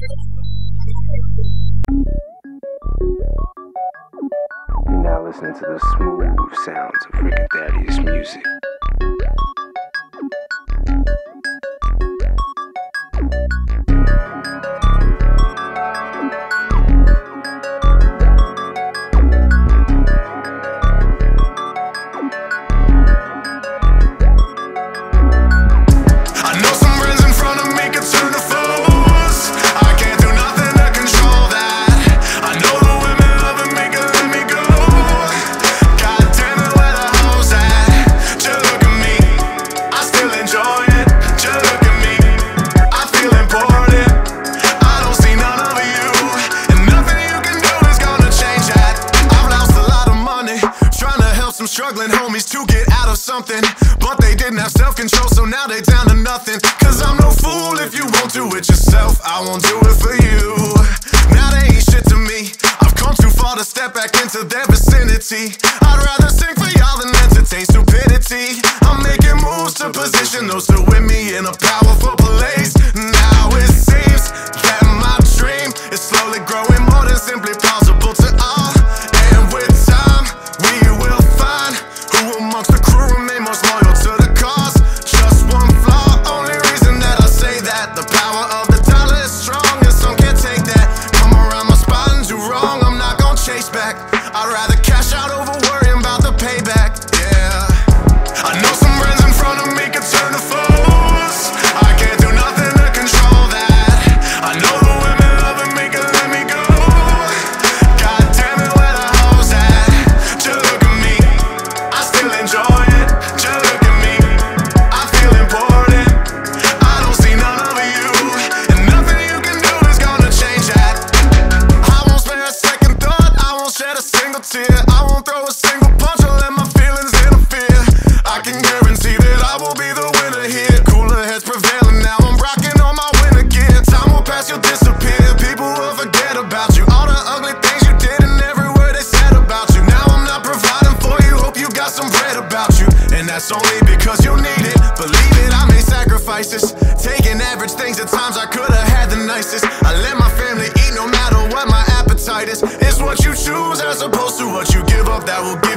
You're now listening to the smooth sounds of Rick and Thaddeus music. Struggling homies to get out of something, but they didn't have self-control, so now they down to nothing. Cause I'm no fool, if you won't do it yourself, I won't do it for you. Now they ain't shit to me, I've come too far to step back into their vicinity. I'd rather sing for y'all than entertain stupidity. I'm making moves to position those who with me in a powerful place. Now it seems that my dream is slowly growing more than simply possible to all. And with time, we will find who amongst the crew remain most loyal to the cause. Just one flaw, only reason that I say that, the power of the dollar is strong and some can't take that. Come around my spot and do wrong, I'm not gonna chase back. I'd rather cash out over worrying about the payback, yeah. I know some friends in front of me could turn to foes, I can't do nothing to control that. I know the women love and make it let me go. God damn it, where the hoes at? Just look at me, I still enjoy it. Just look at me, I feel important. I don't see none of you, and nothing you can do is gonna change that. I won't spare a second thought, I won't shed a single tear, I won't throw a single punch or let my feelings interfere. I can guarantee that I will be the winner here. Cooler heads prevailing now, I'm rocking on my winter gear. Time will pass, you'll disappear, people will forget about you, all the ugly things you did and every word they said about you. Now I'm not providing for you, hope you got some bread about you, and that's only because you need it. Believe it, I made sacrifices, taking average things at times I could have had the nicest. I let my family eat no matter what my appetite is. It's what you choose as opposed to what you give up that will give